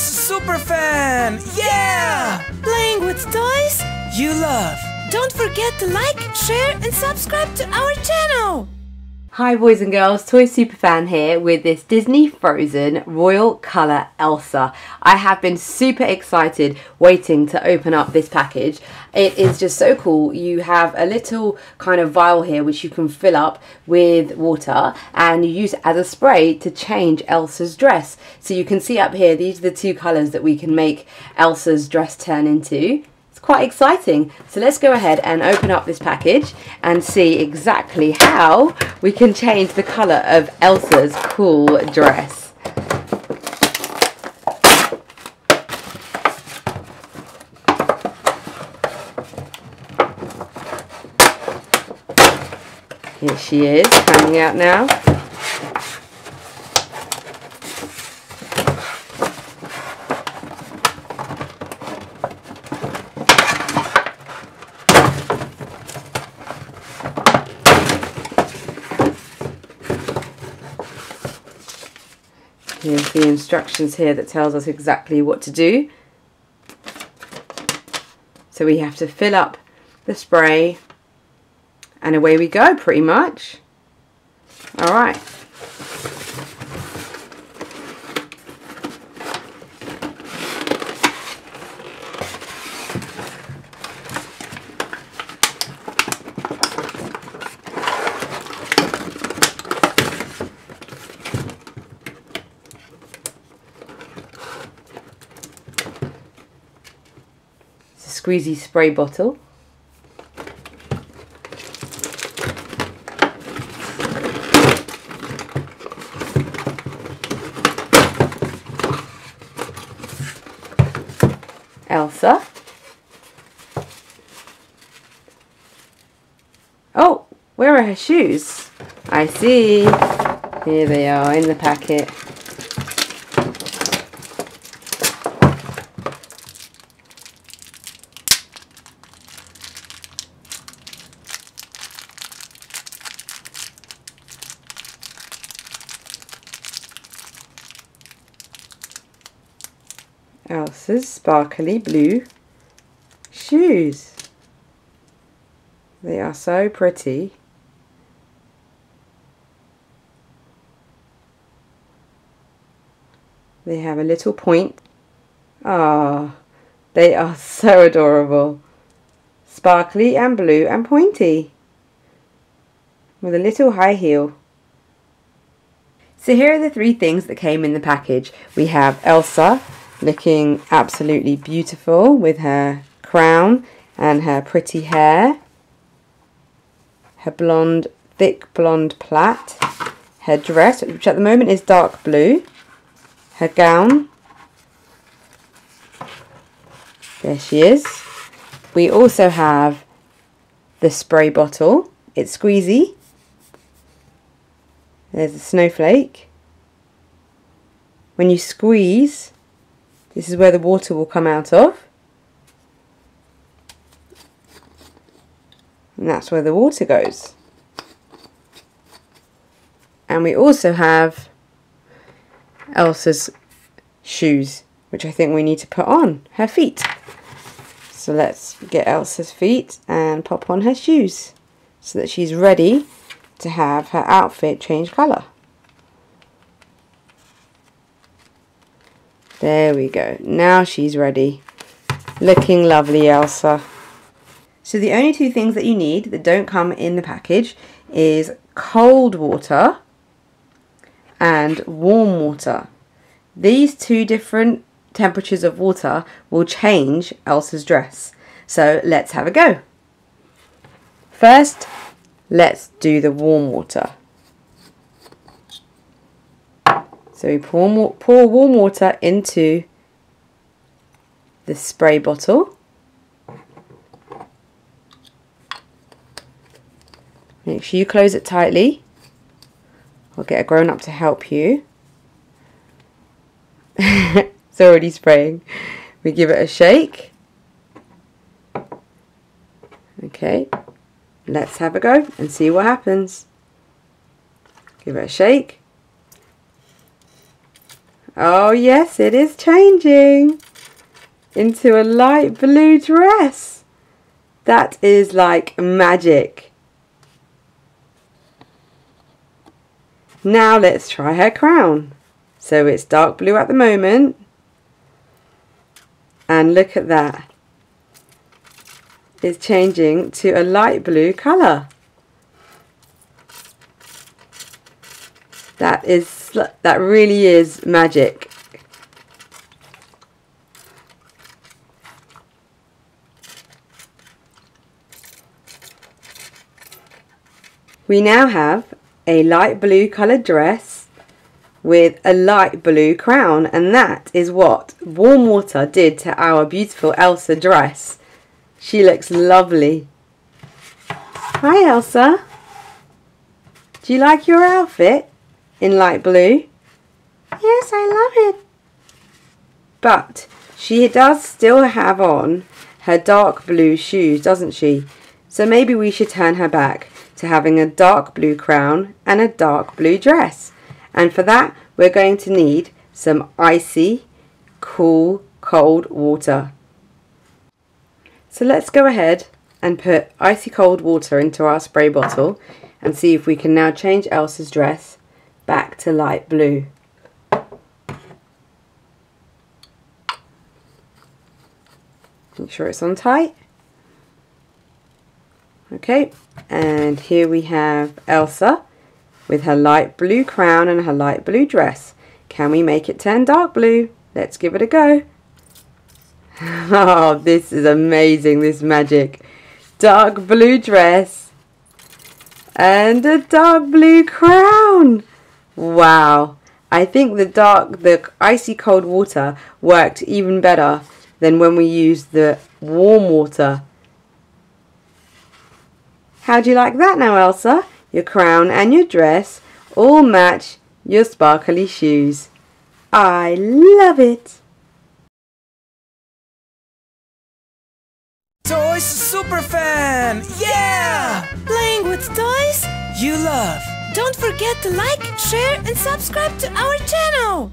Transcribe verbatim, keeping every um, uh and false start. Superfan! Yeah! Playing with toys you love. Don't forget to like, share and subscribe to our channel. Hi boys and girls, Toy Superfan here with this Disney Frozen Royal Colour Elsa. I have been super excited waiting to open up this package. It is just so cool. You have a little kind of vial here which you can fill up with water and you use it as a spray to change Elsa's dress. So you can see up here, these are the two colours that we can make Elsa's dress turn into. Quite exciting. So let's go ahead and open up this package and see exactly how we can change the colour of Elsa's cool dress. Here she is, coming out now. Here's the instructions here that tells us exactly what to do. So we have to fill up the spray and away we go pretty much. Alright. Squeezy spray bottle. Elsa. Oh, where are her shoes? I see. Here they are in the packet. Elsa's sparkly blue shoes. They are so pretty. They have a little point. Ah, they are so adorable. Sparkly and blue and pointy. With a little high heel. So here are the three things that came in the package. We have Elsa, looking absolutely beautiful with her crown and her pretty hair, her blonde, thick blonde plait, her dress, which at the moment is dark blue, her gown. There she is. We also have the spray bottle. It's squeezy. There's a snowflake. When you squeeze, this is where the water will come out of. And that's where the water goes. And we also have Elsa's shoes, which I think we need to put on her feet. So let's get Elsa's feet and pop on her shoes so that she's ready to have her outfit change colour. There we go. Now she's ready. Looking lovely, Elsa. So the only two things that you need that don't come in the package is cold water and warm water. These two different temperatures of water will change Elsa's dress. So let's have a go. First, let's do the warm water. So we pour, pour warm water into the spray bottle. Make sure you close it tightly. I'll get a grown-up to help you. It's already spraying. We give it a shake. Okay, let's have a go and see what happens. Give it a shake. Oh yes, it is changing into a light blue dress. That is like magic. Now let's try her crown. So it's dark blue at the moment. And look at that. It's changing to a light blue colour. That is, that really is magic. We now have a light blue coloured dress with a light blue crown, and that is what warm water did to our beautiful Elsa dress. She looks lovely. Hi Elsa, do you like your outfit? In light blue? Yes, I love it. But she does still have on her dark blue shoes, doesn't she? So maybe we should turn her back to having a dark blue crown and a dark blue dress. And for that, we're going to need some icy, cool, cold water. So let's go ahead and put icy cold water into our spray bottle and see if we can now change Elsa's dress back to light blue. Make sure it's on tight. Okay, and here we have Elsa with her light blue crown and her light blue dress. Can we make it turn dark blue? Let's give it a go. Oh, this is amazing, this magic. Dark blue dress and a dark blue crown. Wow, I think the dark, the icy cold water worked even better than when we used the warm water. How do you like that now, Elsa? Your crown and your dress all match your sparkly shoes. I love it! Toy Superfan! Yeah! Playing with toys you love! Don't forget to like, share and subscribe to our channel!